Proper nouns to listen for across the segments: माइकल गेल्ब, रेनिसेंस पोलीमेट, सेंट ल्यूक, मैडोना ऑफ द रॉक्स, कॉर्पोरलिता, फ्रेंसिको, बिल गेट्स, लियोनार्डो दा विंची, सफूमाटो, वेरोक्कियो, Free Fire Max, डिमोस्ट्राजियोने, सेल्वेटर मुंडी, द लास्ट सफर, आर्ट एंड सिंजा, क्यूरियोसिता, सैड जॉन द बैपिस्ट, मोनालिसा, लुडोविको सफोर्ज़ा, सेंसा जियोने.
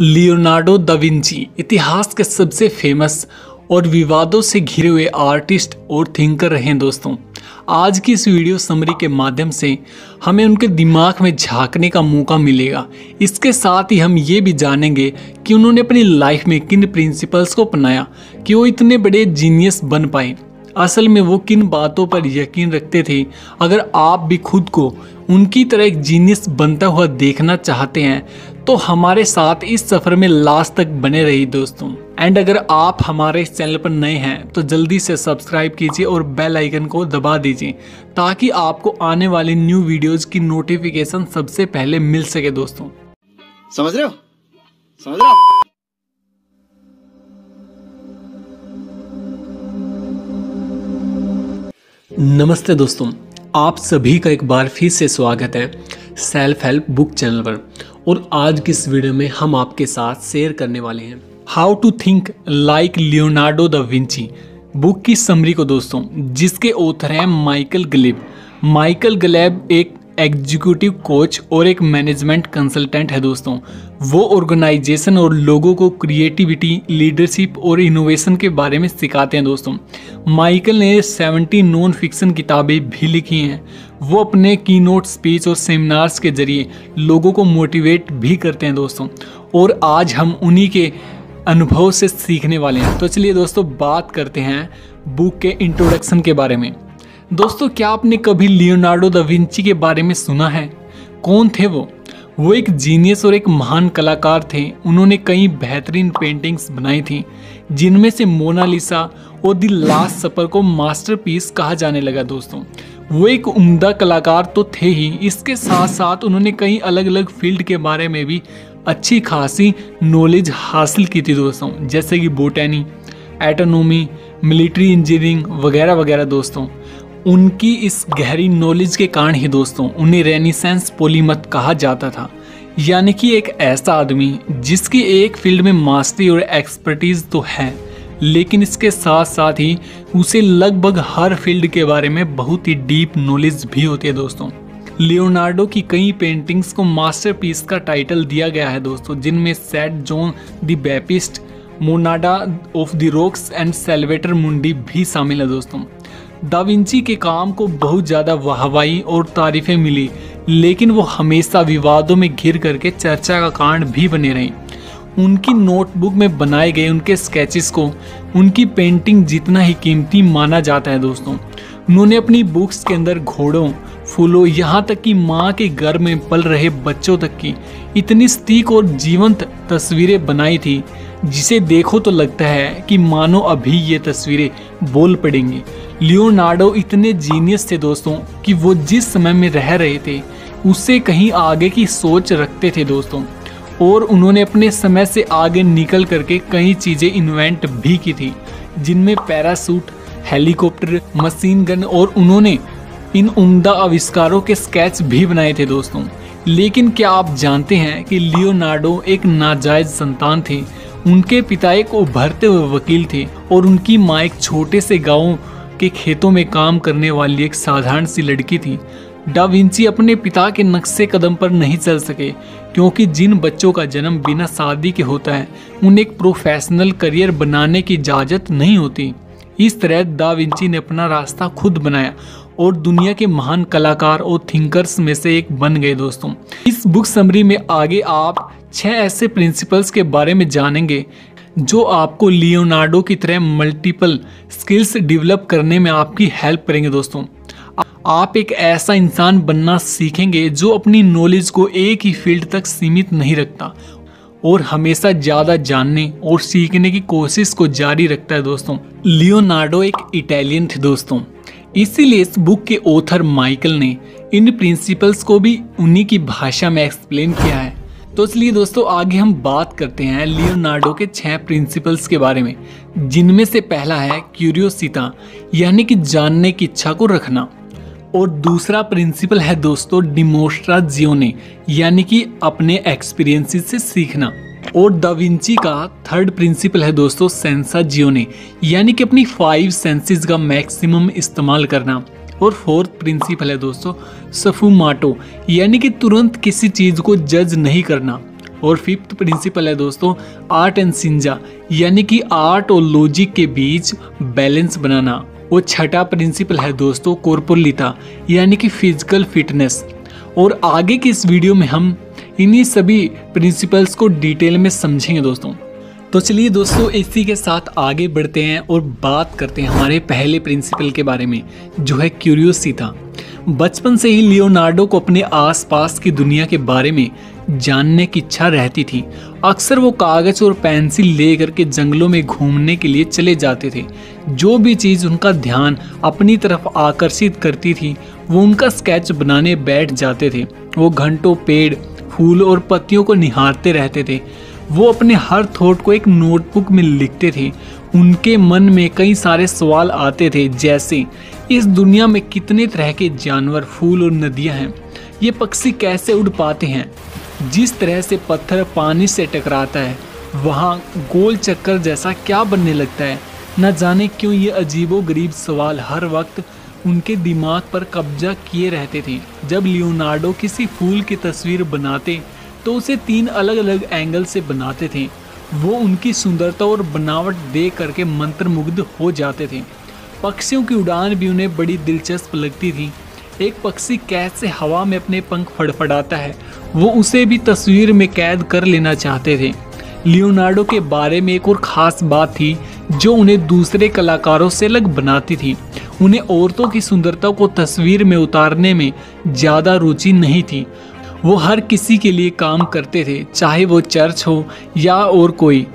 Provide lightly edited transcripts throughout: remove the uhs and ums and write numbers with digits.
लियोनार्डो दा विंची इतिहास के सबसे फेमस और विवादों से घिरे हुए आर्टिस्ट और थिंकर रहे हैं। दोस्तों, आज की इस वीडियो समरी के माध्यम से हमें उनके दिमाग में झांकने का मौका मिलेगा। इसके साथ ही हम ये भी जानेंगे कि उन्होंने अपनी लाइफ में किन प्रिंसिपल्स को अपनाया कि वो इतने बड़े जीनियस बन पाए। असल में वो किन बातों पर यकीन रखते थे। अगर आप भी खुद को उनकी तरह एक जीनियस बनता हुआ देखना चाहते हैं तो हमारे साथ इस सफ़र में लास्ट तक बने रहिए दोस्तों। एंड अगर आप हमारे इस चैनल पर नए हैं तो जल्दी से सब्सक्राइब कीजिए और बेल आइकन को दबा दीजिए ताकि आपको आने वाली न्यू वीडियोज़ की नोटिफिकेशन सबसे पहले मिल सके। दोस्तों, समझ रहे हो? नमस्ते दोस्तों, आप सभी का एक बार फिर से स्वागत है सेल्फ हेल्प बुक चैनल पर। और आज की इस वीडियो में हम आपके साथ शेयर करने वाले हैं how to think like लियोनार्डो दा विंची book की समरी को दोस्तों, जिसके ऑथर हैं माइकल गेल्ब। माइकल गेल्ब एक एग्जीक्यूटिव कोच और एक मैनेजमेंट कंसल्टेंट है दोस्तों। वो ऑर्गेनाइजेशन और लोगों को क्रिएटिविटी, लीडरशिप और इनोवेशन के बारे में सिखाते हैं दोस्तों। माइकल ने 70 नॉन फिक्शन किताबें भी लिखी हैं। वो अपने कीनोट स्पीच और सेमिनार्स के जरिए लोगों को मोटिवेट भी करते हैं दोस्तों। और आज हम उन्हीं के अनुभव से सीखने वाले हैं। तो चलिए दोस्तों, बात करते हैं बुक के इंट्रोडक्शन के बारे में। दोस्तों, क्या आपने कभी लियोनार्डो दा विंची के बारे में सुना है? कौन थे वो? वो एक जीनियस और एक महान कलाकार थे। उन्होंने कई बेहतरीन पेंटिंग्स बनाई थी, जिनमें से मोनालिसा और द लास्ट सफर को मास्टरपीस कहा जाने लगा दोस्तों। वो एक उम्दा कलाकार तो थे ही, इसके साथ साथ उन्होंने कई अलग अलग फील्ड के बारे में भी अच्छी खासी नॉलेज हासिल की थी दोस्तों, जैसे कि बोटैनी, एटोनॉमी, मिलिट्री इंजीनियरिंग वगैरह वगैरह दोस्तों। उनकी इस गहरी नॉलेज के कारण ही दोस्तों उन्हें रेनिसेंस पोलीमेट कहा जाता था, यानी कि एक ऐसा आदमी जिसकी एक फील्ड में मास्टरी और एक्सपर्टीज़ तो है, लेकिन इसके साथ साथ ही उसे लगभग हर फील्ड के बारे में बहुत ही डीप नॉलेज भी होती है दोस्तों। लियोनार्डो की कई पेंटिंग्स को मास्टरपीस का टाइटल दिया गया है दोस्तों, जिनमें सैड जॉन द बैपिस्ट, मैडोना ऑफ द रॉक्स and सेल्वेटर मुंडी भी शामिल है दोस्तों। दा विंची के काम को बहुत ज़्यादा वाहवाही और तारीफें मिली, लेकिन वो हमेशा विवादों में घिर करके चर्चा का कारण भी बने रहे। उनकी नोटबुक में बनाए गए उनके स्केचेस को उनकी पेंटिंग जितना ही कीमती माना जाता है दोस्तों। उन्होंने अपनी बुक्स के अंदर घोड़ों, फूलों, यहाँ तक कि माँ के गर्भ में पल रहे बच्चों तक की इतनी सटीक और जीवंत तस्वीरें बनाई थी जिसे देखो तो लगता है कि मानो अभी ये तस्वीरें बोल पड़ेंगी। लियोनार्डो इतने जीनियस थे दोस्तों कि वो जिस समय में रह रहे थे उससे कहीं आगे की सोच रखते थे दोस्तों। और उन्होंने अपने समय से आगे निकल करके कई चीज़ें इन्वेंट भी की थी, जिनमें पैरासूट, हेलीकॉप्टर, मशीन गन, और उन्होंने इन उम्दा आविष्कारों के स्केच भी बनाए थे दोस्तों। लेकिन क्या आप जानते हैं कि लियोनार्डो एक नाजायज संतान थे। उनके पिता एक उभरते हुए वकील थे और उनकी माँ एक छोटे से गाँव के खेतों में काम करने वाली एक साधारण सी लड़की थी। दा विंची अपने पिता के नक्शे कदम पर नहीं चल सके, क्योंकि जिन बच्चों का जन्म बिना शादी के होता है उन्हें एक प्रोफेशनल करियर बनाने की इजाज़त नहीं होती। इस तरह दा विंची ने अपना रास्ता खुद बनाया और दुनिया के महान कलाकार और थिंकर्स में से एक बन गए दोस्तों। इस बुक समरी में आगे आप 6 ऐसे प्रिंसिपल्स के बारे में जानेंगे जो आपको लियोनार्डो की तरह मल्टीपल स्किल्स डेवलप करने में आपकी हेल्प करेंगे दोस्तों। आप एक ऐसा इंसान बनना सीखेंगे जो अपनी नॉलेज को एक ही फील्ड तक सीमित नहीं रखता और हमेशा ज़्यादा जानने और सीखने की कोशिश को जारी रखता है दोस्तों। लियोनार्डो एक इटालियन थे दोस्तों, इसीलिए इस बुक के ऑथर माइकल ने इन प्रिंसिपल्स को भी उन्हीं की भाषा में एक्सप्लेन किया है। तो इसलिए दोस्तों, आगे हम बात करते हैं लियोनार्डो के 6 प्रिंसिपल्स के बारे में, जिनमें से पहला है क्यूरियोसिता, यानी कि जानने की इच्छा को रखना। और दूसरा प्रिंसिपल है दोस्तों डिमोस्ट्राजियोने, यानी कि अपने एक्सपीरियंसेस से सीखना। और दा विंची का 3rd प्रिंसिपल है दोस्तों सेंसा जियोने, यानी कि अपनी 5 सेंसेस का मैक्सिमम इस्तेमाल करना। और 4th प्रिंसिपल है दोस्तों सफूमाटो, यानी कि तुरंत किसी चीज़ को जज नहीं करना। और फिफ्थ प्रिंसिपल है दोस्तों आर्ट एंड सिंजा, यानी कि आर्ट और लॉजिक के बीच बैलेंस बनाना। और छठा प्रिंसिपल है दोस्तों कॉर्पोरलिता, यानी कि फिजिकल फिटनेस। और आगे की इस वीडियो में हम इन्हीं सभी प्रिंसिपल्स को डिटेल में समझेंगे दोस्तों। तो चलिए दोस्तों इसी के साथ आगे बढ़ते हैं और बात करते हैं हमारे पहले प्रिंसिपल के बारे में, जो है क्यूरियोसिता। बचपन से ही लियोनार्डो को अपने आसपास की दुनिया के बारे में जानने की इच्छा रहती थी। अक्सर वो कागज़ और पेंसिल लेकर के जंगलों में घूमने के लिए चले जाते थे। जो भी चीज़ उनका ध्यान अपनी तरफ आकर्षित करती थी वो उनका स्केच बनाने बैठ जाते थे। वो घंटों पेड़, फूल और पत्तियों को निहारते रहते थे। वो अपने हर थॉट को एक नोटबुक में लिखते थे। उनके मन में कई सारे सवाल आते थे, जैसे इस दुनिया में कितने तरह के जानवर, फूल और नदियां हैं, ये पक्षी कैसे उड़ पाते हैं, जिस तरह से पत्थर पानी से टकराता है वहाँ गोल चक्कर जैसा क्या बनने लगता है। न जाने क्यों ये अजीबोगरीब सवाल हर वक्त उनके दिमाग पर कब्जा किए रहते थे। जब लियोनार्डो किसी फूल की तस्वीर बनाते तो उसे 3 अलग अलग एंगल से बनाते थे। वो उनकी सुंदरता और बनावट देख करके मंत्रमुग्ध हो जाते थे। पक्षियों की उड़ान भी उन्हें बड़ी दिलचस्प लगती थी। एक पक्षी कैसे हवा में अपने पंख फड़फड़ाता है वो उसे भी तस्वीर में कैद कर लेना चाहते थे। लियोनार्डो के बारे में एक और ख़ास बात थी जो उन्हें दूसरे कलाकारों से अलग बनाती थी। उन्हें औरतों की सुंदरता को तस्वीर में उतारने में ज़्यादा रुचि नहीं थी। वो हर किसी के लिए काम करते थे, चाहे वो चर्च हो या और कोई।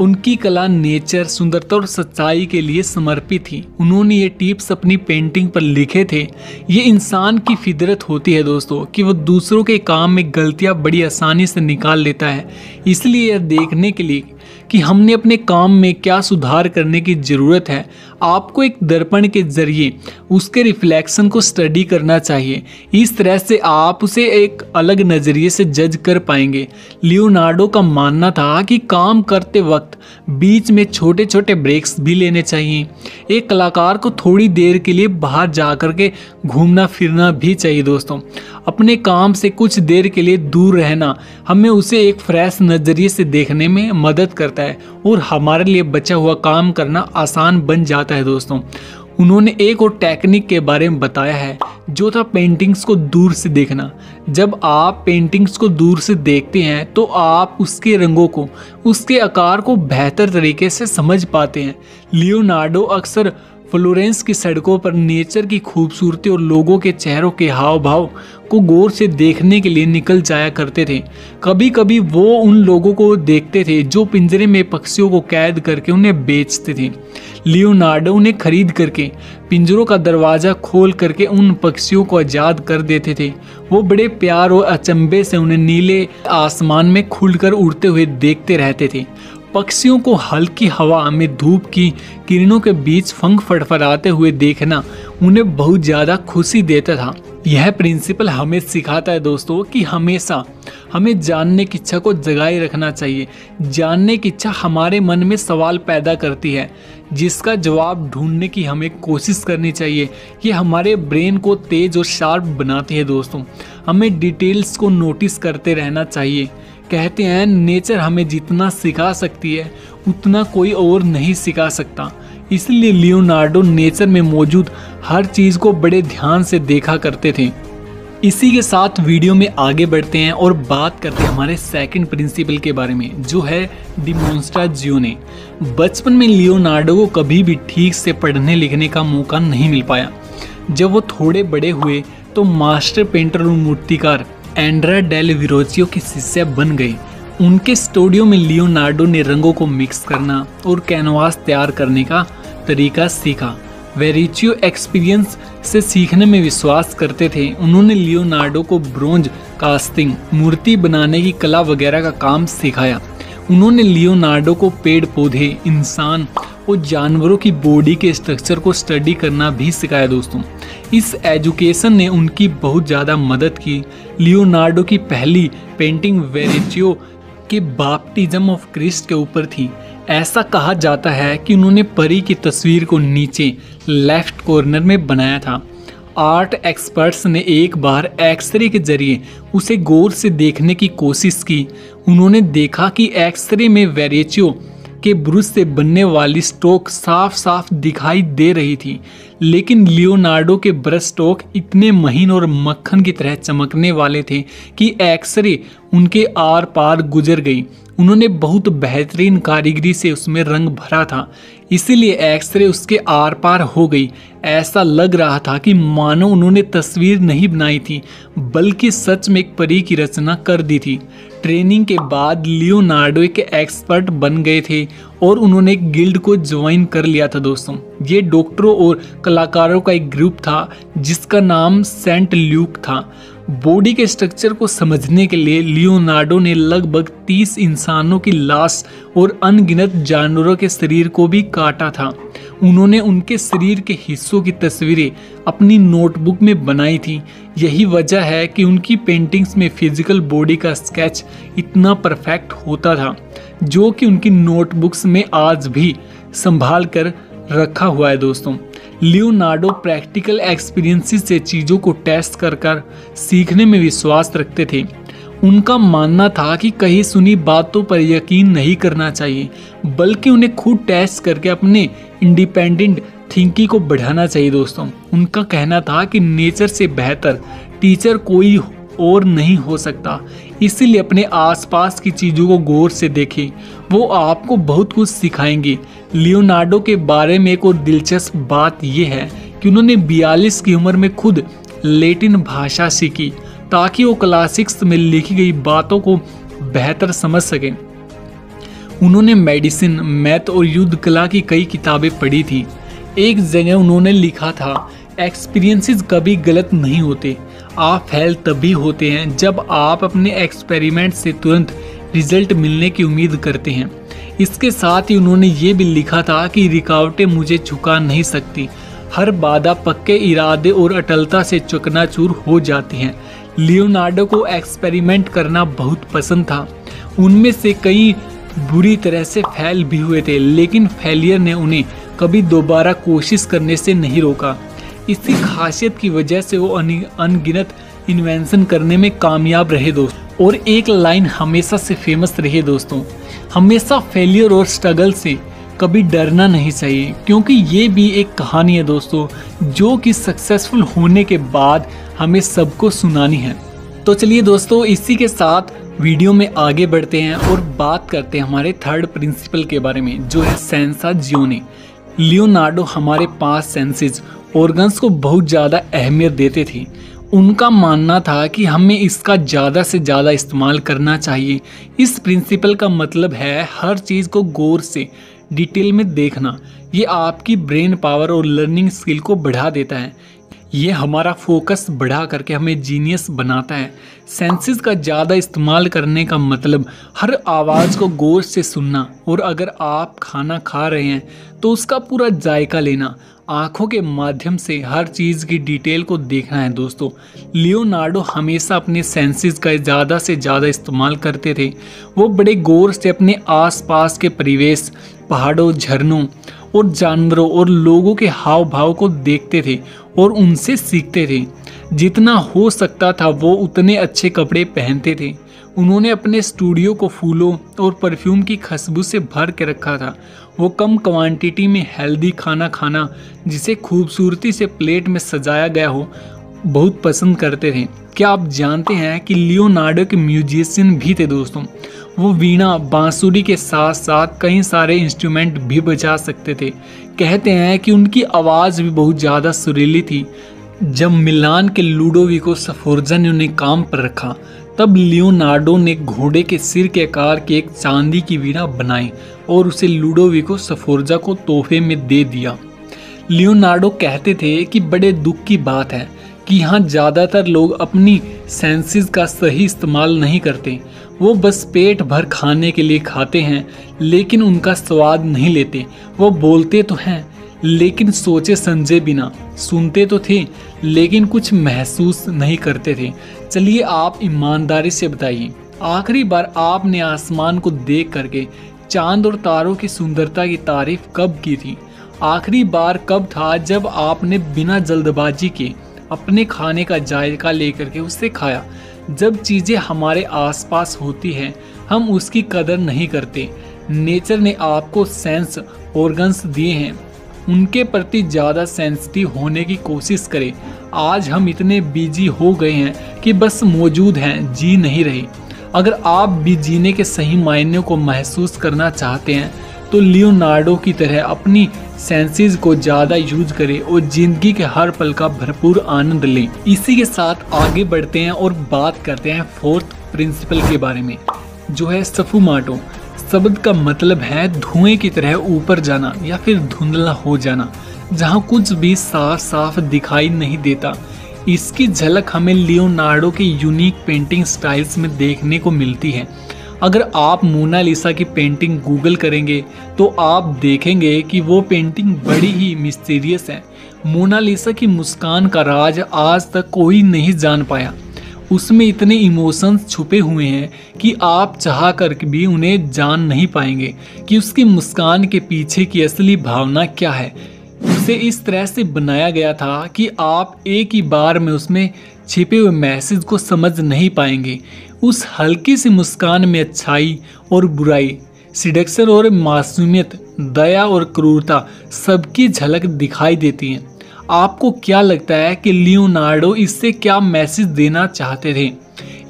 उनकी कला नेचर, सुंदरता और सच्चाई के लिए समर्पित थी। उन्होंने ये टिप्स अपनी पेंटिंग पर लिखे थे। ये इंसान की फितरत होती है दोस्तों कि वो दूसरों के काम में गलतियां बड़ी आसानी से निकाल लेता है। इसलिए यह देखने के लिए कि हमने अपने काम में क्या सुधार करने की ज़रूरत है, आपको एक दर्पण के ज़रिए उसके रिफ्लेक्शन को स्टडी करना चाहिए। इस तरह से आप उसे एक अलग नज़रिए से जज कर पाएंगे। लियोनार्डो का मानना था कि काम करते वक्त बीच में छोटे छोटे ब्रेक्स भी लेने चाहिए। एक कलाकार को थोड़ी देर के लिए बाहर जा कर के घूमना फिरना भी चाहिए दोस्तों। अपने काम से कुछ देर के लिए दूर रहना हमें उसे एक फ्रेश नज़रिए से देखने में मदद करता है और हमारे लिए बचा हुआ काम करना आसान बन जाता है दोस्तों। उन्होंने एक और टेक्निक के बारे में बताया है जो था पेंटिंग्स को दूर से देखना। जब आप पेंटिंग्स को दूर से देखते हैं तो आप उसके रंगों को, उसके आकार को बेहतर तरीके से समझ पाते हैं। लियोनार्डो अक्सर फ्लोरेंस की सड़कों पर नेचर की खूबसूरती और लोगों के चेहरों के हाव भाव को गौर से देखने के लिए निकल जाया करते थे। कभी कभी वो उन लोगों को देखते थे जो पिंजरे में पक्षियों को कैद करके उन्हें बेचते थे। लियोनार्डो उन्हें खरीद करके पिंजरों का दरवाज़ा खोल करके उन पक्षियों को आज़ाद कर देते थे। वो बड़े प्यार और अचंभे से उन्हें नीले आसमान में खुलकर उड़ते हुए देखते रहते थे। पक्षियों को हल्की हवा में धूप की किरणों के बीच पंख फड़फड़ाते हुए देखना उन्हें बहुत ज़्यादा खुशी देता था। यह प्रिंसिपल हमें सिखाता है दोस्तों कि हमेशा हमें जानने की इच्छा को जगाए रखना चाहिए। जानने की इच्छा हमारे मन में सवाल पैदा करती है जिसका जवाब ढूंढने की हमें कोशिश करनी चाहिए। ये हमारे ब्रेन को तेज और शार्प बनाती है दोस्तों। हमें डिटेल्स को नोटिस करते रहना चाहिए। कहते हैं नेचर हमें जितना सिखा सकती है उतना कोई और नहीं सिखा सकता। इसलिए लियोनार्डो नेचर में मौजूद हर चीज़ को बड़े ध्यान से देखा करते थे। इसी के साथ वीडियो में आगे बढ़ते हैं और बात करते हैं हमारे सेकंड प्रिंसिपल के बारे में, जो है डिमोस्ट्राजियोने। बचपन में लियोनार्डो को कभी भी ठीक से पढ़ने लिखने का मौका नहीं मिल पाया। जब वो थोड़े बड़े हुए तो मास्टर पेंटर और मूर्तिकार एंड्रा डेल वेरोक्कियो की शिष्या बन गई। उनके स्टूडियो में लियोनार्डो ने रंगों को मिक्स करना और कैनवास तैयार करने का तरीका सीखा। वेरोक्कियो एक्सपीरियंस से सीखने में विश्वास करते थे। उन्होंने लियोनार्डो को ब्रोंज कास्टिंग, मूर्ति बनाने की कला वगैरह का काम सिखाया। उन्होंने लियोनार्डो को पेड़ पौधे, इंसान और जानवरों की बॉडी के स्ट्रक्चर को स्टडी करना भी सिखाया दोस्तों। इस एजुकेशन ने उनकी बहुत ज़्यादा मदद की। लियोनार्डो की पहली पेंटिंग वेरोक्कियो के बैप्टिज्म ऑफ क्रिस्ट के ऊपर थी। ऐसा कहा जाता है कि उन्होंने परी की तस्वीर को नीचे लेफ्ट कॉर्नर में बनाया था। आर्ट एक्सपर्ट्स ने एक बार एक्सरे के जरिए उसे गौर से देखने की कोशिश की। उन्होंने देखा कि एक्सरे में वेरोक्कियो के ब्रूस से बनने वाली स्ट्रोक साफ साफ दिखाई दे रही थी, लेकिन लियोनार्डो के ब्रश स्ट्रोक इतने महीन और मक्खन की तरह चमकने वाले थे कि एक्सरे उनके आर पार गुजर गई। उन्होंने बहुत बेहतरीन कारीगरी से उसमें रंग भरा था, इसीलिए एक्सरे उसके आर पार हो गई। ऐसा लग रहा था कि मानो उन्होंने तस्वीर नहीं बनाई थी, बल्कि सच में एक परी की रचना कर दी थी। ट्रेनिंग के बाद लियोनार्डो एक एक्सपर्ट बन गए थे और उन्होंने एक गिल्ड को ज्वाइन कर लिया था। दोस्तों, ये डॉक्टरों और कलाकारों का एक ग्रुप था जिसका नाम सेंट ल्यूक था। बॉडी के स्ट्रक्चर को समझने के लिए लियोनार्डो ने लगभग 30 इंसानों की लाश और अनगिनत जानवरों के शरीर को भी काटा था। उन्होंने उनके शरीर के हिस्सों की तस्वीरें अपनी नोटबुक में बनाई थी। यही वजह है कि उनकी पेंटिंग्स में फिजिकल बॉडी का स्केच इतना परफेक्ट होता था, जो कि उनकी नोटबुक्स में आज भी संभाल कर रखा हुआ है। दोस्तों, लियोनार्डो प्रैक्टिकल एक्सपीरियंसेस से चीज़ों को टेस्ट कर कर सीखने में विश्वास रखते थे। उनका मानना था कि कहीं सुनी बातों पर यकीन नहीं करना चाहिए, बल्कि उन्हें खुद टेस्ट करके अपने इंडिपेंडेंट थिंकिंग को बढ़ाना चाहिए। दोस्तों, उनका कहना था कि नेचर से बेहतर टीचर कोई और नहीं हो सकता, इसीलिए अपने आसपास की चीज़ों को गौर से देखें, वो आपको बहुत कुछ सिखाएंगे। लियोनार्डो के बारे में एक और दिलचस्प बात यह है कि उन्होंने 42 की उम्र में खुद लैटिन भाषा सीखी ताकि वो क्लासिक्स में लिखी गई बातों को बेहतर समझ सकें। उन्होंने मेडिसिन, मैथ और युद्ध कला की कई किताबें पढ़ी थी। एक जगह उन्होंने लिखा था, एक्सपीरियंसेस कभी गलत नहीं होते, आप फेल तभी होते हैं जब आप अपने एक्सपेरिमेंट से तुरंत रिजल्ट मिलने की उम्मीद करते हैं। इसके साथ ही उन्होंने ये भी लिखा था कि रुकावटें मुझे झुका नहीं सकती, हर बाधा पक्के इरादे और अटलता से चकनाचूर हो जाती हैं। लियोनार्डो को एक्सपेरिमेंट करना बहुत पसंद था। उनमें से कई बुरी तरह से फेल भी हुए थे, लेकिन फेलियर ने उन्हें कभी दोबारा कोशिश करने से नहीं रोका। इसी खासियत की वजह से वो अनगिनत इन्वेंशन करने में कामयाब रहे। दोस्तों, और एक लाइन हमेशा से फेमस रही है दोस्तों, हमेशा फेलियर और स्ट्रगल से कभी डरना नहीं चाहिए, क्योंकि ये भी एक कहानी है दोस्तों, जो कि सक्सेसफुल होने के बाद हमें सबको सुनानी है। तो चलिए दोस्तों, इसी के साथ वीडियो में आगे बढ़ते हैं और बात करते हैं हमारे थर्ड प्रिंसिपल के बारे में, जो है सेंसा जियोने। लियोनार्डो हमारे पास सेंसेज ऑर्गन्स को बहुत ज़्यादा अहमियत देते थे। उनका मानना था कि हमें इसका ज़्यादा से ज़्यादा इस्तेमाल करना चाहिए। इस प्रिंसिपल का मतलब है हर चीज़ को गौर से डिटेल में देखना। ये आपकी ब्रेन पावर और लर्निंग स्किल को बढ़ा देता है। ये हमारा फोकस बढ़ा करके हमें जीनियस बनाता है। सेंसेस का ज़्यादा इस्तेमाल करने का मतलब हर आवाज़ को गौर से सुनना, और अगर आप खाना खा रहे हैं तो उसका पूरा जायका लेना। आँखों के माध्यम से हर चीज़ की डिटेल को देखना है। दोस्तों, लियोनार्डो हमेशा अपने सेंसेस का ज़्यादा से ज़्यादा इस्तेमाल करते थे। वो बड़े गौर से अपने आसपास के परिवेश, पहाड़ों, झरनों और जानवरों और लोगों के हाव भाव को देखते थे और उनसे सीखते थे। जितना हो सकता था वो उतने अच्छे कपड़े पहनते थे। उन्होंने अपने स्टूडियो को फूलों और परफ्यूम की खुशबू से भर के रखा था। वो कम क्वांटिटी में हेल्दी खाना खाना, जिसे खूबसूरती से प्लेट में सजाया गया हो, बहुत पसंद करते थे। क्या आप जानते हैं कि लियोनार्डो के म्यूजिशियन भी थे दोस्तों? वो वीणा, बांसुरी के साथ साथ कई सारे इंस्ट्रूमेंट भी बजा सकते थे। कहते हैं कि उनकी आवाज़ भी बहुत ज़्यादा सुरीली थी। जब मिलान के लुडोविको सफोर्ज़ा ने उन्हें काम पर रखा, तब लियोनार्डो ने घोड़े के सिर के आकार की एक चांदी की वीणा बनाई और उसे लुडोविको सफोर्ज़ा को तोहफे में दे दिया। लियोनार्डो कहते थे कि बड़े दुख की बात है कि यहाँ ज़्यादातर लोग अपनी सेंसेस का सही इस्तेमाल नहीं करते। वो बस पेट भर खाने के लिए खाते हैं, लेकिन उनका स्वाद नहीं लेते। वो बोलते तो हैं, लेकिन सोचे समझे बिना। सुनते तो थे, लेकिन कुछ महसूस नहीं करते थे। चलिए, आप ईमानदारी से बताइए, आखिरी बार आपने आसमान को देख करके चांद और तारों की सुंदरता की तारीफ कब की थी? आखिरी बार कब था जब आपने बिना जल्दबाजी के अपने खाने का जायका लेकर के उससे खाया। जब चीज़ें हमारे आसपास होती हैं हम उसकी कदर नहीं करते। नेचर ने आपको सेंस ऑर्गन्स दिए हैं, उनके प्रति ज़्यादा सेंसिटिव होने की कोशिश करें। आज हम इतने बिजी हो गए हैं कि बस मौजूद हैं, जी नहीं रहे। अगर आप भी जीने के सही मायने को महसूस करना चाहते हैं तो लियोनार्डो की तरह अपनी सेंसेस को ज़्यादा यूज करें और ज़िंदगी के हर पल का भरपूर आनंद लें। इसी के साथ आगे बढ़ते हैं और बात करते हैं फोर्थ प्रिंसिपल के बारे में, जो है सफूमाटो। शब्द का मतलब है धुएं की तरह ऊपर जाना या फिर धुंधला हो जाना, जहां कुछ भी साफ साफ दिखाई नहीं देता। इसकी झलक हमें लियोनार्डो के यूनिक पेंटिंग स्टाइल्स में देखने को मिलती है। अगर आप मोनालिसा की पेंटिंग गूगल करेंगे तो आप देखेंगे कि वो पेंटिंग बड़ी ही मिस्टीरियस है। मोनालिसा की मुस्कान का राज आज तक कोई नहीं जान पाया। उसमें इतने इमोशंस छुपे हुए हैं कि आप चाह कर भी उन्हें जान नहीं पाएंगे कि उसकी मुस्कान के पीछे की असली भावना क्या है। उसे इस तरह से बनाया गया था कि आप एक ही बार में उसमें छिपे हुए मैसेज को समझ नहीं पाएंगे। उस हल्की सी मुस्कान में अच्छाई और बुराई, सिडक्शन और मासूमियत, दया और क्रूरता सबकी झलक दिखाई देती है। आपको क्या लगता है कि लियोनार्डो इससे क्या मैसेज देना चाहते थे?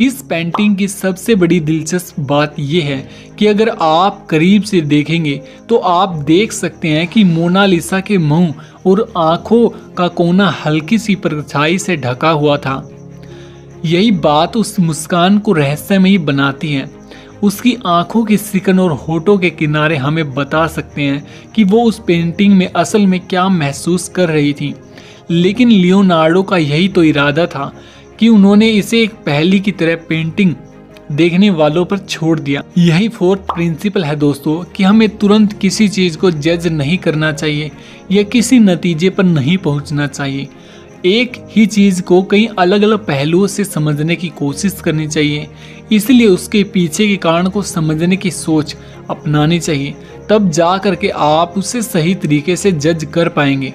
इस पेंटिंग की सबसे बड़ी दिलचस्प बात यह है कि अगर आप करीब से देखेंगे तो आप देख सकते हैं कि मोनालिसा के मुंह और आंखों का कोना हल्की सी परछाई से ढका हुआ था। यही बात उस मुस्कान को रहस्यमयी बनाती है। उसकी आंखों की सिकन और होठों के किनारे हमें बता सकते हैं कि वो उस पेंटिंग में असल में क्या महसूस कर रही थी। लेकिन लियोनार्डो का यही तो इरादा था कि उन्होंने इसे एक पहेली की तरह पेंटिंग देखने वालों पर छोड़ दिया। यही फोर्थ प्रिंसिपल है दोस्तों कि हमें तुरंत किसी चीज़ को जज नहीं करना चाहिए या किसी नतीजे पर नहीं पहुँचना चाहिए। एक ही चीज़ को कई अलग अलग पहलुओं से समझने की कोशिश करनी चाहिए, इसलिए उसके पीछे के कारण को समझने की सोच अपनानी चाहिए, तब जा कर के आप उसे सही तरीके से जज कर पाएंगे।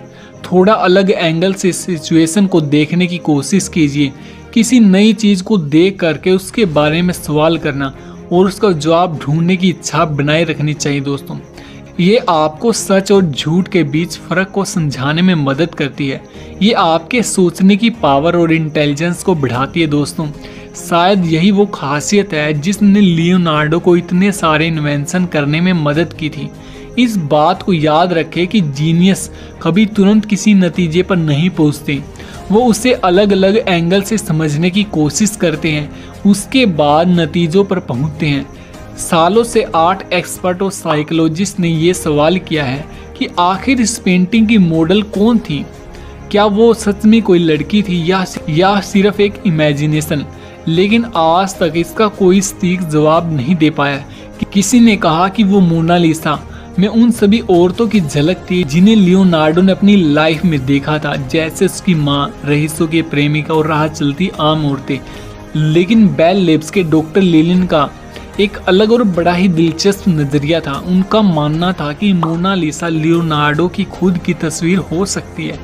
थोड़ा अलग एंगल से सिचुएशन को देखने की कोशिश कीजिए। किसी नई चीज़ को देख करके उसके बारे में सवाल करना और उसका जवाब ढूंढने की इच्छा बनाए रखनी चाहिए दोस्तों। ये आपको सच और झूठ के बीच फ़र्क को समझाने में मदद करती है। ये आपके सोचने की पावर और इंटेलिजेंस को बढ़ाती है दोस्तों। शायद यही वो खासियत है जिसने लियोनार्डो को इतने सारे इन्वेंशन करने में मदद की थी। इस बात को याद रखें कि जीनियस कभी तुरंत किसी नतीजे पर नहीं पहुंचते। वो उसे अलग अलग एंगल से समझने की कोशिश करते हैं, उसके बाद नतीजों पर पहुँचते हैं। सालों से आर्ट एक्सपर्ट और साइकोलॉजिस्ट ने ये सवाल किया है कि आखिर इस पेंटिंग की मॉडल कौन थी। क्या वो सच में कोई लड़की थी या सिर्फ एक इमेजिनेशन? लेकिन आज तक इसका कोई सटीक जवाब नहीं दे पाया कि किसी ने कहा कि वो मोनालिसा में उन सभी औरतों की झलक थी जिन्हें लियोनार्डो ने अपनी लाइफ में देखा था, जैसे उसकी माँ, रईसों की प्रेमिका और राह चलती आम औरतें। लेकिन बेल लैब्स के डॉक्टर लेलिन का एक अलग और बड़ा ही दिलचस्प नज़रिया था। उनका मानना था कि मोनालिसा लियोनार्डो की खुद की तस्वीर हो सकती है।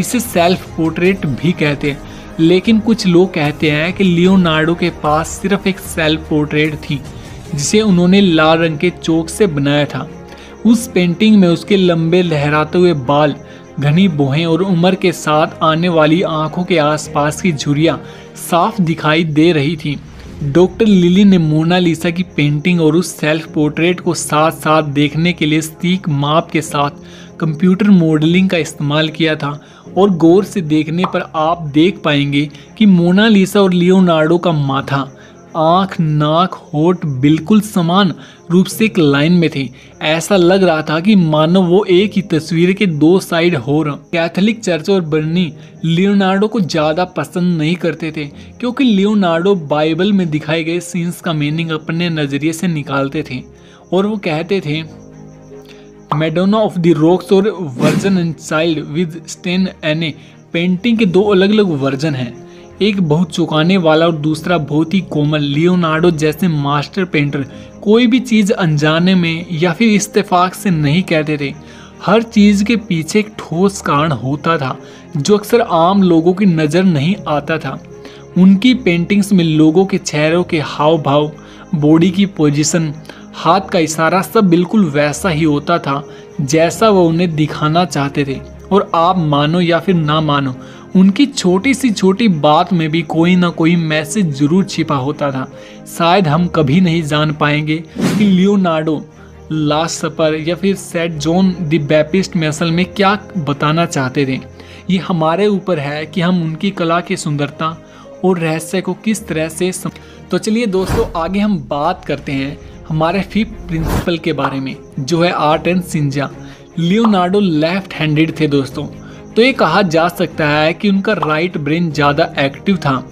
इसे सेल्फ पोर्ट्रेट भी कहते हैं। लेकिन कुछ लोग कहते हैं कि लियोनार्डो के पास सिर्फ एक सेल्फ पोर्ट्रेट थी जिसे उन्होंने लाल रंग के चौक से बनाया था। उस पेंटिंग में उसके लंबे लहराते हुए बाल, घनी बोहें और उम्र के साथ आने वाली आँखों के आसपास की झुर्रियाँ साफ दिखाई दे रही थी। डॉक्टर लिली ने मोनालिसा की पेंटिंग और उस सेल्फ पोर्ट्रेट को साथ साथ देखने के लिए सटीक माप के साथ कंप्यूटर मॉडलिंग का इस्तेमाल किया था और गौर से देखने पर आप देख पाएंगे कि मोनालिसा और लियोनार्डो का माथा, आँख, नाक, होठ बिल्कुल समान रूप से एक लाइन में थे। ऐसा लग रहा था कि मानो वो एक ही तस्वीर के दो साइड हो रहा। कैथोलिक चर्च और बर्नी लियोनार्डो को ज़्यादा पसंद नहीं करते थे क्योंकि लियोनार्डो बाइबल में दिखाए गए सीन्स का मीनिंग अपने नज़रिए से निकालते थे और वो कहते थे मैडोना ऑफ द रॉक्स और वर्जन एंड चाइल्ड विद स्टेन एने पेंटिंग के दो अलग अलग वर्जन हैं, एक बहुत चौंकाने वाला और दूसरा बहुत ही कोमल। लियोनार्डो जैसे मास्टर पेंटर कोई भी चीज़ अनजाने में या फिर इत्तेफाक से नहीं कहते थे। हर चीज़ के पीछे एक ठोस कारण होता था जो अक्सर आम लोगों की नज़र नहीं आता था। उनकी पेंटिंग्स में लोगों के चेहरों के हाव भाव, बॉडी की पोजीशन, हाथ का इशारा सब बिल्कुल वैसा ही होता था जैसा वो उन्हें दिखाना चाहते थे। और आप मानो या फिर ना मानो, उनकी छोटी सी छोटी बात में भी कोई ना कोई मैसेज जरूर छिपा होता था। शायद हम कभी नहीं जान पाएंगे कि लियोनार्डो लास्ट सफर या फिर सैड जॉन द बैपिस्ट में असल में क्या बताना चाहते थे। ये हमारे ऊपर है कि हम उनकी कला की सुंदरता और रहस्य को किस तरह से तो चलिए दोस्तों, आगे हम बात करते हैं हमारे फिफ्थ प्रिंसिपल के बारे में, जो है आर्ट एंड सिंजा। लियोनार्डो लेफ्ट हैंडेड थे दोस्तों, तो ये कहा जा सकता है कि उनका राइट ब्रेन ज़्यादा एक्टिव था।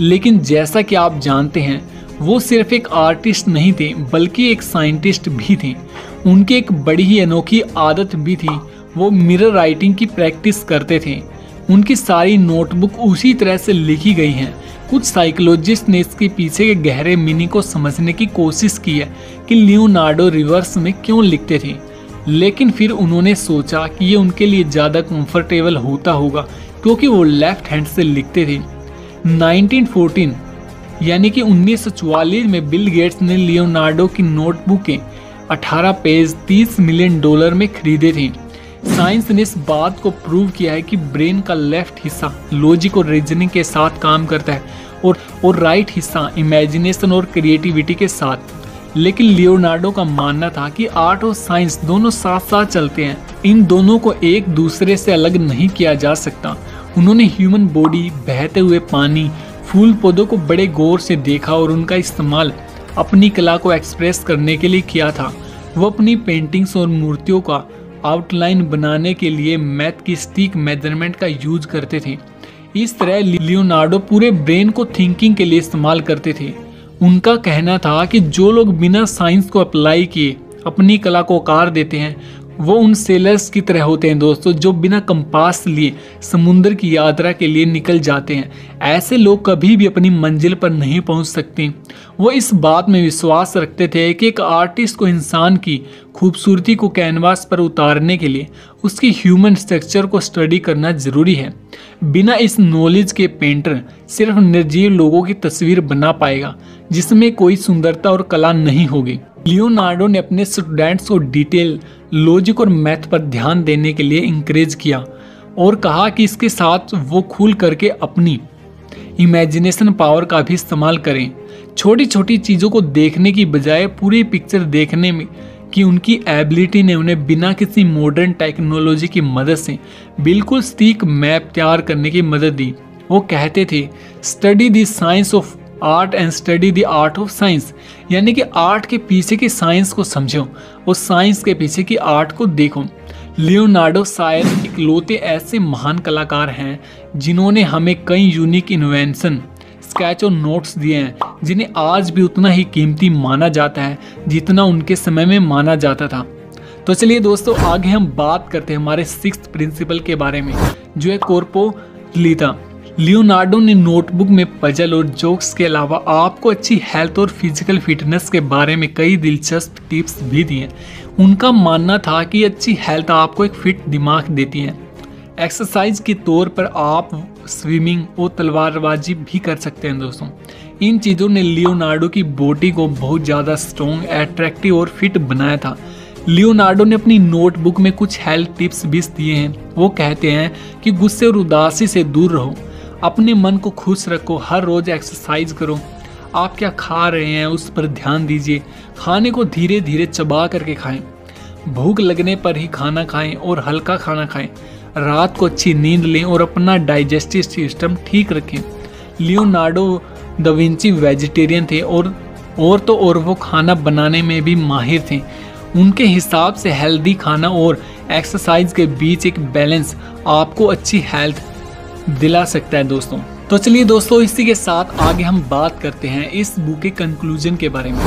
लेकिन जैसा कि आप जानते हैं, वो सिर्फ एक आर्टिस्ट नहीं थे बल्कि एक साइंटिस्ट भी थे। उनकी एक बड़ी ही अनोखी आदत भी थी, वो मिरर राइटिंग की प्रैक्टिस करते थे। उनकी सारी नोटबुक उसी तरह से लिखी गई हैं। कुछ साइकोलॉजिस्ट ने इसके पीछे के गहरे मीनी को समझने की कोशिश की है कि लियोनार्डो रिवर्स में क्यों लिखते थे, लेकिन फिर उन्होंने सोचा कि ये उनके लिए ज़्यादा कंफर्टेबल होता होगा क्योंकि वो लेफ्ट हैंड से लिखते थे। 1914 यानी कि 1944 में बिल गेट्स ने लियोनार्डो की नोटबुकें 18 पेज $30 मिलियन में खरीदे थे। साइंस ने इस बात को प्रूव किया है कि ब्रेन का लेफ्ट हिस्सा लॉजिक और रीजनिंग के साथ काम करता है और राइट हिस्सा इमेजिनेशन और क्रिएटिविटी के साथ। लेकिन लियोनार्डो का मानना था कि आर्ट और साइंस दोनों साथ साथ चलते हैं, इन दोनों को एक दूसरे से अलग नहीं किया जा सकता। उन्होंने ह्यूमन बॉडी, बहते हुए पानी, फूल पौधों को बड़े गौर से देखा और उनका इस्तेमाल अपनी कला को एक्सप्रेस करने के लिए किया था। वो अपनी पेंटिंग्स और मूर्तियों का आउटलाइन बनाने के लिए मैथ की स्टिक मेजरमेंट का यूज करते थे। इस तरह लियोनार्डो पूरे ब्रेन को थिंकिंग के लिए इस्तेमाल करते थे। उनका कहना था कि जो लोग बिना साइंस को अप्लाई किए अपनी कला को आकार देते हैं, वो उन सेलर्स की तरह होते हैं दोस्तों, जो बिना कंपास लिए समुंदर की यात्रा के लिए निकल जाते हैं। ऐसे लोग कभी भी अपनी मंजिल पर नहीं पहुंच सकते। वो इस बात में विश्वास रखते थे कि एक आर्टिस्ट को इंसान की खूबसूरती को कैनवास पर उतारने के लिए उसकी ह्यूमन स्ट्रक्चर को स्टडी करना ज़रूरी है। बिना इस नॉलेज के पेंटर सिर्फ निर्जीव लोगों की तस्वीर बना पाएगा जिसमें कोई सुंदरता और कला नहीं होगी। लियोनार्डो ने अपने स्टूडेंट्स को डिटेल, लॉजिक और मैथ पर ध्यान देने के लिए इंकरेज किया और कहा कि इसके साथ वो खुल करके अपनी इमेजिनेशन पावर का भी इस्तेमाल करें। छोटी छोटी चीज़ों को देखने की बजाय पूरी पिक्चर देखने में कि उनकी एबिलिटी ने उन्हें बिना किसी मॉडर्न टेक्नोलॉजी की मदद से बिल्कुल सटीक मैप तैयार करने की मदद दी। वो कहते थे, study the science of art and study the art of science, यानी कि आर्ट के पीछे की साइंस को समझो और साइंस के पीछे की आर्ट को देखो। लियोनार्डो शायद इकलौते ऐसे महान कलाकार हैं जिन्होंने हमें कई यूनिक इन्वेंशन, स्केच और नोट्स दिए हैं, जिन्हें आज भी उतना ही कीमती माना जाता है जितना उनके समय में माना जाता था। तो चलिए दोस्तों, आगे हम बात करते हैं हमारे सिक्स्थ प्रिंसिपल के बारे में, जो है कॉर्पोरलिता। लियोनार्डो ने नोटबुक में पजल और जोक्स के अलावा आपको अच्छी हेल्थ और फिजिकल फिटनेस के बारे में कई दिलचस्प टिप्स भी दी हैं। उनका मानना था कि अच्छी हेल्थ आपको एक फिट दिमाग देती है। एक्सरसाइज के तौर पर आप स्विमिंग और तलवारबाजी भी कर सकते हैं दोस्तों। इन चीज़ों ने लियोनार्डो की बॉडी को बहुत ज़्यादा स्ट्रॉन्ग, एट्रैक्टिव और फिट बनाया था। लियोनार्डो ने अपनी नोटबुक में कुछ हेल्थ टिप्स भी दिए हैं। वो कहते हैं कि गुस्से और उदासी से दूर रहो, अपने मन को खुश रखो, हर रोज़ एक्सरसाइज करो, आप क्या खा रहे हैं उस पर ध्यान दीजिए, खाने को धीरे धीरे चबा करके खाएं, भूख लगने पर ही खाना खाएं और हल्का खाना खाएं, रात को अच्छी नींद लें और अपना डाइजेस्टिव सिस्टम ठीक रखें। लियोनार्डो दा विंची वेजिटेरियन थे और वो खाना बनाने में भी माहिर थे। उनके हिसाब से हेल्दी खाना और एक्सरसाइज के बीच एक बैलेंस आपको अच्छी हेल्थ दिला सकता है दोस्तों। तो चलिए दोस्तों, इसी के साथ आगे हम बात करते हैं इस बुक के कंक्लूजन के बारे में।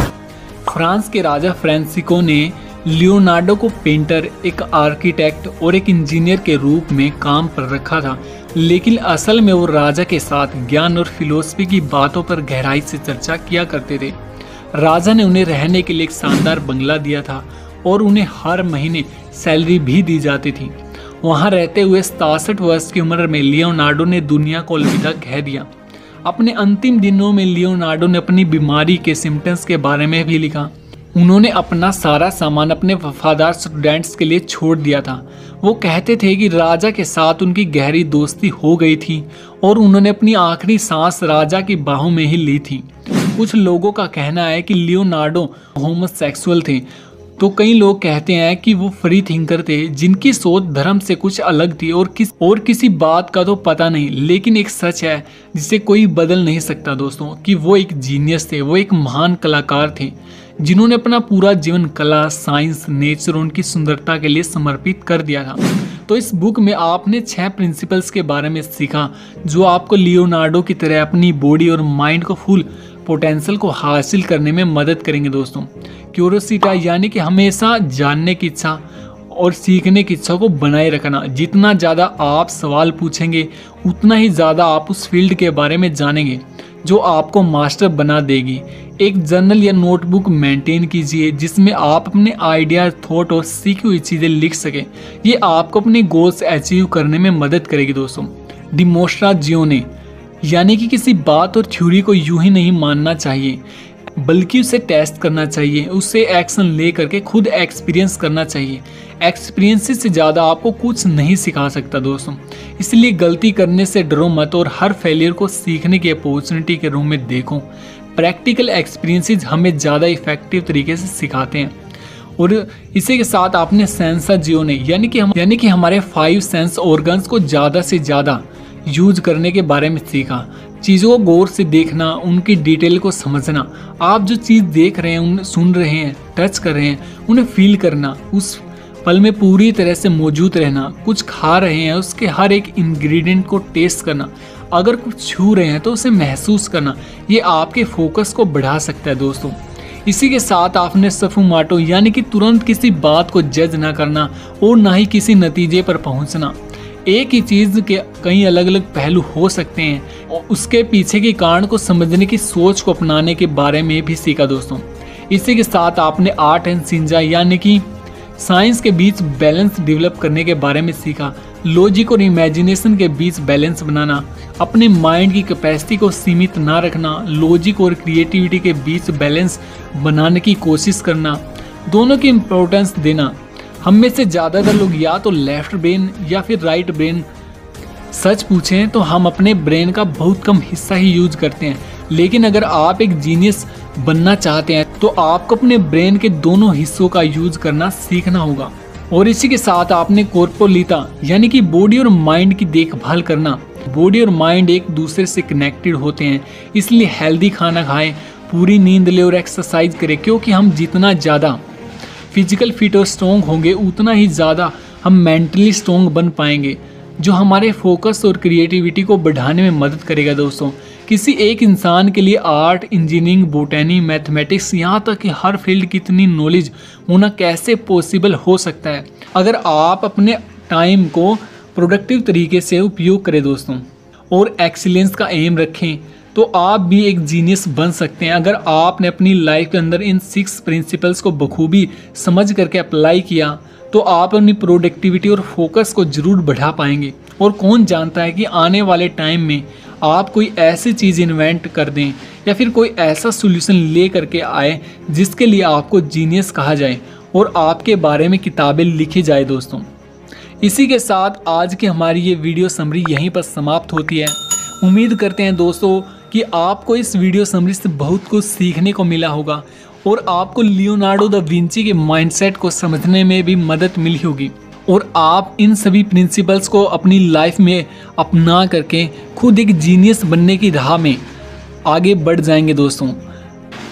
फ्रांस के राजा फ्रेंसिको ने लियोनार्डो को पेंटर, एक आर्किटेक्ट और एक इंजीनियर के रूप में काम पर रखा था, लेकिन असल में वो राजा के साथ ज्ञान और फिलोसफी की बातों पर गहराई से चर्चा किया करते थे। राजा ने उन्हें रहने के लिए एक शानदार बंगला दिया था और उन्हें हर महीने सैलरी भी दी जाती थी। वहाँ रहते हुए 67 वर्ष की उम्र में लियोनार्डो ने दुनिया को अलविदा कह दिया। अपने अंतिम दिनों में लियोनार्डो ने अपनी बीमारी के सिम्टम्स के बारे में भी लिखा। उन्होंने अपना सारा सामान अपने वफादार स्टूडेंट्स के लिए छोड़ दिया था। वो कहते थे कि राजा के साथ उनकी गहरी दोस्ती हो गई थी और उन्होंने अपनी आखिरी सांस राजा की बाहों में ही ली थी। कुछ लोगों का कहना है कि लियोनार्डो होमोसेक्सुअल थे, तो कई लोग कहते हैं कि वो फ्री थिंकर थे जिनकी सोच धर्म से कुछ अलग थी और किसी बात का तो पता नहीं, लेकिन एक सच है जिसे कोई बदल नहीं सकता दोस्तों, कि वो एक जीनियस थे। वो एक महान कलाकार थे जिन्होंने अपना पूरा जीवन कला, साइंस, नेचर, उनकी सुंदरता के लिए समर्पित कर दिया था। तो इस बुक में आपने 6 प्रिंसिपल्स के बारे में सीखा जो आपको लियोनार्डो की तरह अपनी बॉडी और माइंड को फुल पोटेंशियल को हासिल करने में मदद करेंगे दोस्तों। क्यूरियोसिता यानी कि हमेशा जानने की इच्छा और सीखने की इच्छा को बनाए रखना। जितना ज़्यादा आप सवाल पूछेंगे उतना ही ज़्यादा आप उस फील्ड के बारे में जानेंगे जो आपको मास्टर बना देगी। एक जर्नल या नोटबुक मेंटेन कीजिए जिसमें आप अपने आइडिया, थॉट और सीखी हुई चीज़ें लिख सकें। ये आपको अपने गोल्स अचीव करने में मदद करेगी दोस्तों। डिमोस्ट्राजियोने यानी कि किसी बात और थ्योरी को यूं ही नहीं मानना चाहिए बल्कि उसे टेस्ट करना चाहिए, उसे एक्शन ले करके खुद एक्सपीरियंस करना चाहिए। एक्सपीरियंसेस से ज़्यादा आपको कुछ नहीं सिखा सकता दोस्तों, इसलिए गलती करने से डरो मत और हर फेलियर को सीखने की अपॉर्चुनिटी के रूप में देखो। प्रैक्टिकल एक्सपीरियंसेस हमें ज़्यादा इफेक्टिव तरीके से सिखाते हैं। और इसी के साथ आपने सेंसा जियोने यानी कि हमारे 5 सेंस ऑर्गन्स को ज़्यादा से ज़्यादा यूज करने के बारे में सीखा। चीज़ों को गौर से देखना, उनकी डिटेल को समझना, आप जो चीज़ देख रहे हैं, उन सुन रहे हैं, टच कर रहे हैं, उन्हें फील करना, उस पल में पूरी तरह से मौजूद रहना। कुछ खा रहे हैं उसके हर एक इंग्रेडिएंट को टेस्ट करना, अगर कुछ छू रहे हैं तो उसे महसूस करना। ये आपके फोकस को बढ़ा सकता है दोस्तों। इसी के साथ आपने सफूमाटो यानी कि तुरंत किसी बात को जज ना करना और ना ही किसी नतीजे पर पहुँचना। एक ही चीज़ के कई अलग अलग पहलू हो सकते हैं और उसके पीछे के कारण को समझने की सोच को अपनाने के बारे में भी सीखा दोस्तों। इसी के साथ आपने आर्ट एंड सिंजा यानी कि साइंस के बीच बैलेंस डेवलप करने के बारे में सीखा। लॉजिक और इमेजिनेशन के बीच बैलेंस बनाना, अपने माइंड की कैपेसिटी को सीमित ना रखना, लॉजिक और क्रिएटिविटी के बीच बैलेंस बनाने की कोशिश करना, दोनों की इम्पोर्टेंस देना। हम में से ज़्यादातर लोग या तो लेफ्ट ब्रेन या फिर राइट ब्रेन, सच पूछें तो हम अपने ब्रेन का बहुत कम हिस्सा ही यूज करते हैं, लेकिन अगर आप एक जीनियस बनना चाहते हैं तो आपको अपने ब्रेन के दोनों हिस्सों का यूज करना सीखना होगा। और इसी के साथ आपने कॉर्पोरलिता यानी कि बॉडी और माइंड की देखभाल करना। बॉडी और माइंड एक दूसरे से कनेक्टेड होते हैं, इसलिए हेल्दी खाना खाएँ, पूरी नींद लें और एक्सरसाइज करें, क्योंकि हम जितना ज़्यादा फिजिकल फिट और स्ट्रॉन्ग होंगे उतना ही ज़्यादा हम मेंटली स्ट्रॉन्ग बन पाएंगे, जो हमारे फोकस और क्रिएटिविटी को बढ़ाने में मदद करेगा दोस्तों। किसी एक इंसान के लिए आर्ट, इंजीनियरिंग, बोटैनी, मैथमेटिक्स, यहाँ तक कि हर फील्ड की इतनी नॉलेज होना कैसे पॉसिबल हो सकता है अगर आप अपने टाइम को प्रोडक्टिव तरीके से उपयोग करें दोस्तों और एक्सीलेंस का एम रखें, तो आप भी एक जीनियस बन सकते हैं। अगर आपने अपनी लाइफ के अंदर इन 6 प्रिंसिपल्स को बखूबी समझ करके अप्लाई किया तो आप अपनी प्रोडक्टिविटी और फोकस को ज़रूर बढ़ा पाएंगे। और कौन जानता है कि आने वाले टाइम में आप कोई ऐसी चीज़ इन्वेंट कर दें या फिर कोई ऐसा सॉल्यूशन ले करके आए जिसके लिए आपको जीनियस कहा जाए और आपके बारे में किताबें लिखी जाए दोस्तों। इसी के साथ आज की हमारी ये वीडियो समरी यहीं पर समाप्त होती है। उम्मीद करते हैं दोस्तों कि आपको इस वीडियो समरी से बहुत कुछ सीखने को मिला होगा और आपको लियोनार्डो दा विंची के माइंडसेट को समझने में भी मदद मिली होगी और आप इन सभी प्रिंसिपल्स को अपनी लाइफ में अपना करके खुद एक जीनियस बनने की राह में आगे बढ़ जाएंगे दोस्तों।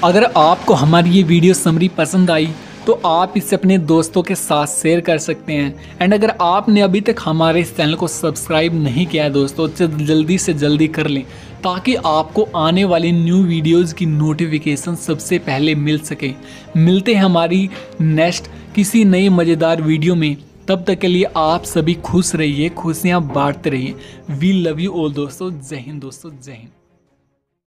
अगर आपको हमारी ये वीडियो समरी पसंद आई तो आप इसे अपने दोस्तों के साथ शेयर कर सकते हैं। एंड अगर आपने अभी तक हमारे इस चैनल को सब्सक्राइब नहीं किया है दोस्तों, जल्दी से जल्दी कर लें ताकि आपको आने वाली न्यू वीडियोज़ की नोटिफिकेशन सबसे पहले मिल सके। मिलते हैं हमारी नेक्स्ट किसी नई मज़ेदार वीडियो में। तब तक के लिए आप सभी खुश रहिए, खुशियाँ बांटते रहिए। वी लव यू ऑल दोस्तों। जय हिंद दोस्तों, जय हिंद।